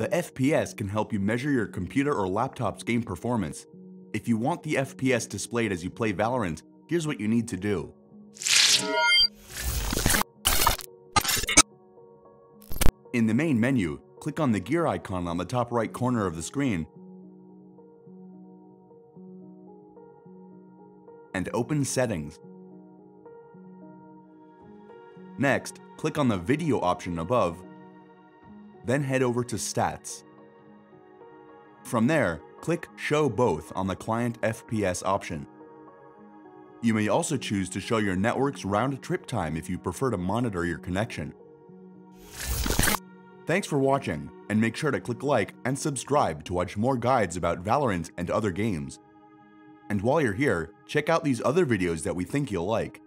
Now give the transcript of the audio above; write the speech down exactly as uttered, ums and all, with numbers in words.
The F P S can help you measure your computer or laptop's game performance. If you want the F P S displayed as you play Valorant, here's what you need to do. In the main menu, click on the gear icon on the top right corner of the screen and open Settings. Next, click on the video option above, then head over to Stats. From there, click Show Both on the Client F P S option. You may also choose to show your network's round-trip time if you prefer to monitor your connection. Thanks for watching, and make sure to click like and subscribe to watch more guides about Valorant and other games. And while you're here, check out these other videos that we think you'll like.